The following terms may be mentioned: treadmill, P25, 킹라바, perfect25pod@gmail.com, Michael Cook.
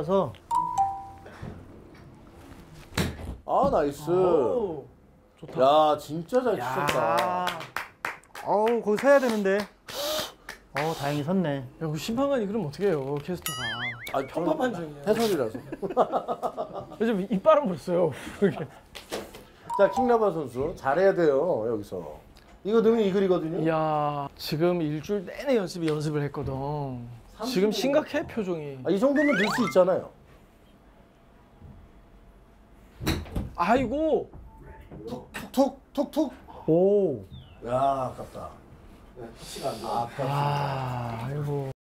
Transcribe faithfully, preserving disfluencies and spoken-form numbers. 그래서 아 나이스. 오, 좋다. 야 진짜 잘 치셨다. 어우 거기 서야 되는데. 어 다행히 섰네. 야 우리 심판관이 그럼 어떻게 해요 캐스터가? 아 편파판 중이에요. 해설이라서. 요즘 이빨은 벌써요. 자 킹라바 선수 잘해야 돼요 여기서. 이거 넣으면 이글이거든요. 이야 지금 일주일 내내 연습이 연습을 했거든. 지금 심각해 표정이. 아, 이 정도면 넣을 수 있잖아요. 아이고. 툭툭툭툭. 오. 야 아깝다. 야, 터치가 안 돼. 아, 아깝다. 아, 아이고.